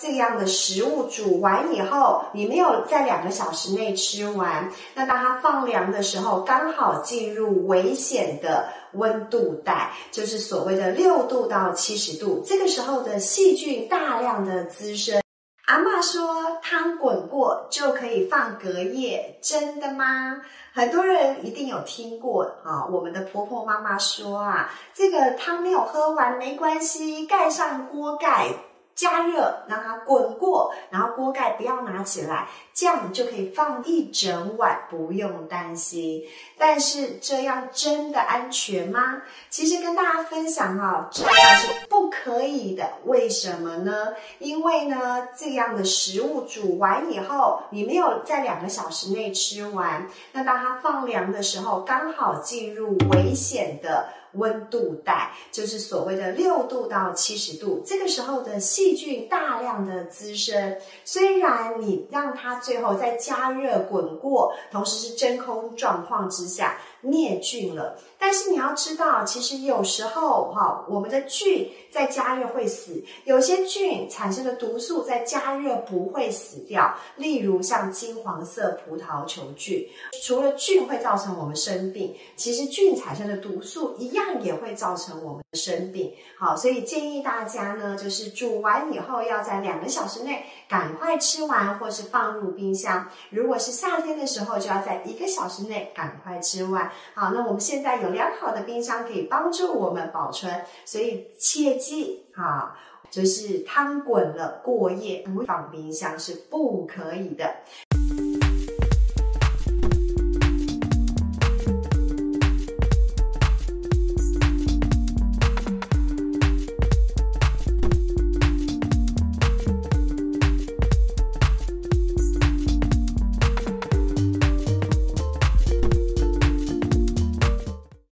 这样的食物煮完以后，你没有在2个小时内吃完，那当它放凉的时候，刚好进入危险的温度带，就是所谓的6度到70度。这个时候的细菌大量的滋生。阿嬷说汤滚过就可以放隔夜，真的吗？很多人一定有听过啊。我们的婆婆妈妈说啊，这个汤没有喝完没关系，盖上锅盖。 加热，让它滚过，然后锅盖不要拿起来，这样就可以放1整晚，不用担心。但是这样真的安全吗？其实跟大家分享啊，这样是不可以的。为什么呢？因为呢，这样的食物煮完以后，你没有在2个小时内吃完，那当它放凉的时候，刚好进入危险的 温度带，就是所谓的6度到70度，这个时候的细菌大量的滋生。虽然你让它最后在加热滚过，同时是真空状况之下灭菌了，但是你要知道，其实有时候我们的菌在加热会死，有些菌产生的毒素在加热不会死掉，例如像金黄色葡萄球菌。除了菌会造成我们生病，其实菌产生的毒素一样 也会造成我们的生病，好，所以建议大家呢，就是煮完以后要在2个小时内赶快吃完，或是放入冰箱。如果是夏天的时候，就要在1个小时内赶快吃完。好，那我们现在有良好的冰箱可以帮助我们保存，所以切记啊，就是汤滚了过夜放冰箱是不可以的。